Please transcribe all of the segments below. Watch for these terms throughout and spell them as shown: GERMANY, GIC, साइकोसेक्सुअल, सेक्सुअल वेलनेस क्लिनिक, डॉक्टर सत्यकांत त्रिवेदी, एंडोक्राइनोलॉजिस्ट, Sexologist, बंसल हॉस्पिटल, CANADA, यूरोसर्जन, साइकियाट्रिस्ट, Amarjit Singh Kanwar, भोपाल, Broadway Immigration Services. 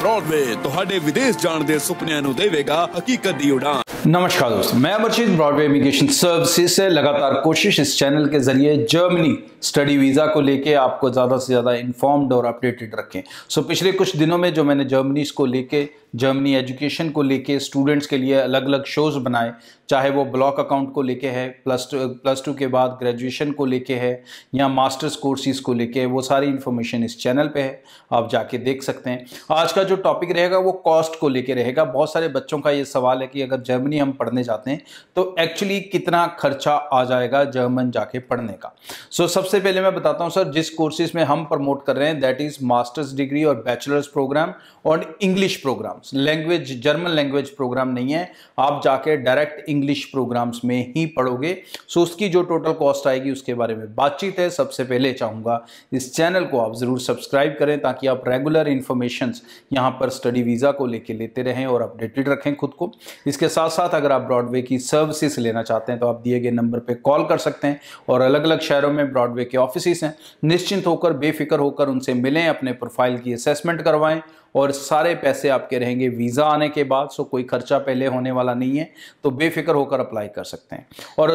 Broadway तुहाडे विदेश जाण दे सुपनियां नू देवेगा हकीकत दी उड़ान। नमस्कार दोस्त, मैं अमरजीत ब्रॉडवे इमिग्रेशन सर्विसेज से लगातार कोशिश इस चैनल के जरिए जर्मनी स्टडी वीज़ा को लेके आपको ज़्यादा से ज़्यादा इन्फॉर्म्ड और अपडेटेड रखें। सो पिछले कुछ दिनों में जो मैंने जर्मनी को लेके, जर्मनी एजुकेशन को लेके स्टूडेंट्स के लिए अलग अलग शोज़ बनाए, चाहे वो ब्लॉक अकाउंट को लेके है, प्लस टू के बाद ग्रेजुएशन को लेके है या मास्टर्स कोर्सेज़ को लेके, वो सारी इन्फॉर्मेशन इस चैनल पे है, आप जाके देख सकते हैं। आज का जो टॉपिक रहेगा वो कॉस्ट को लेके रहेगा। बहुत सारे बच्चों का ये सवाल है कि अगर जर्मनी हम पढ़ने जाते हैं तो एक्चुअली कितना खर्चा आ जाएगा जर्मन जाके पढ़ने का। सो सबसे पहले मैं बताता हूँ सर, जिस कोर्सेज़ में हम प्रमोट कर रहे हैं दैट इज़ मास्टर्स डिग्री और बैचलर्स प्रोग्राम और English programme, language German language programme नहीं है, आप जाके डायरेक्ट इंग्लिश प्रोग्राम्स में ही पढ़ोगे। सो उसकी जो टोटल कॉस्ट आएगी उसके बारे में बातचीत है। सबसे पहले चाहूँगा इस चैनल को आप ज़रूर सब्सक्राइब करें ताकि आप रेगुलर इन्फॉर्मेशंस यहाँ पर स्टडी वीज़ा को लेके लेते रहें और अपडेटेड रखें खुद को। इसके साथ साथ अगर आप ब्रॉडवे की सर्विसेज लेना चाहते हैं तो आप दिए गए नंबर पर कॉल कर सकते हैं और अलग अलग शहरों में ब्रॉडवे के ऑफिसेस हैं। निश्चिंत होकर, बेफिक्र होकर उनसे मिलें, अपने प्रोफाइल की असेसमेंट करवाएँ और सारे पैसे आपके रहेंगे वीज़ा आने के बाद। सो कोई खर्चा पहले होने वाला नहीं है, तो बेफिक्र होकर अप्लाई कर सकते हैं। और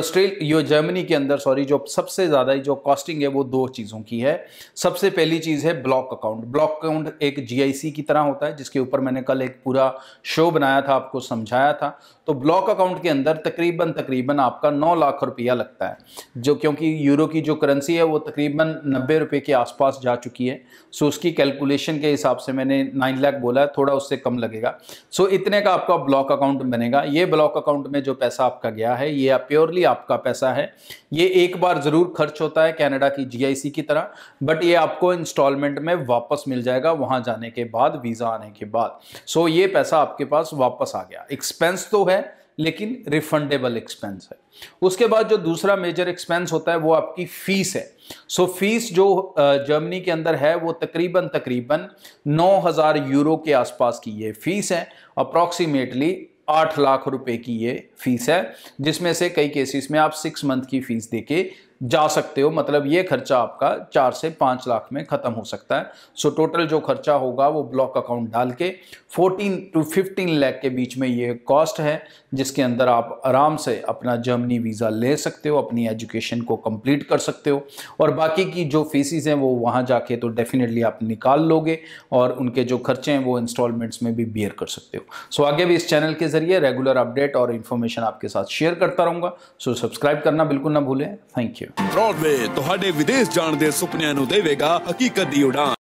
जर्मनी के अंदर जो सबसे ज़्यादा जो कॉस्टिंग है वो दो चीज़ों की है। सबसे पहली चीज़ है ब्लॉक अकाउंट। ब्लॉक अकाउंट एक GIC की तरह होता है, जिसके ऊपर मैंने कल एक पूरा शो बनाया था, आपको समझाया था। तो ब्लॉक अकाउंट के अंदर तकरीबन आपका 9 लाख रुपया लगता है, जो क्योंकि यूरो की जो करेंसी है वो तकरीबन 90 रुपये के आसपास जा चुकी है। सो उसकी कैलकुलेशन के हिसाब से मैंने 9 लाख बोला है, थोड़ा उससे कम लगेगा। सो इतने का आपका ब्लॉक अकाउंट बनेगा। ये ब्लॉक अकाउंट में जो पैसा आपका गया है ये प्योरली आपका पैसा है। ये एक बार ज़रूर खर्च होता है कनाडा की GIC की तरह, बट ये आपको इंस्टॉलमेंट में वापस मिल जाएगा वहाँ जाने के बाद, वीज़ा आने के बाद। सो ये पैसा आपके पास वापस आ गया। एक्सपेंस तो है लेकिन रिफंडेबल एक्सपेंस है। उसके बाद जो दूसरा मेजर एक्सपेंस होता है वो आपकी फ़ीस है। सो फीस जो जर्मनी के अंदर है वो तकरीबन 9,000 यूरो के आसपास की ये फ़ीस है। अप्रॉक्सीमेटली 8 लाख रुपए की ये फ़ीस है, जिसमें से कई केसेस में आप 6 मंथ की फ़ीस देके जा सकते हो। मतलब ये खर्चा आपका 4 से 5 लाख में ख़त्म हो सकता है। सो टोटल जो खर्चा होगा वो ब्लॉक अकाउंट डाल के 14 से 15 लाख के बीच में ये कॉस्ट है, जिसके अंदर आप आराम से अपना जर्मनी वीज़ा ले सकते हो, अपनी एजुकेशन को कंप्लीट कर सकते हो। और बाकी की जो फीसिस हैं वो वहाँ जाके तो डेफिनेटली आप निकाल लोगे और उनके जो खर्चे हैं वो इंस्टॉलमेंट्स में भी बियर कर सकते हो। सो आगे भी इस चैनल के ज़रिए रेगुलर अपडेट और इन्फॉर्मेशन आपके साथ शेयर करता रहूँगा। सो सब्सक्राइब करना बिल्कुल ना भूलें। Thank you. ब्रॉडवे तुहाडे विदेश जाण दे सुपनियां नू देवेगा हकीकत दी उड़ान।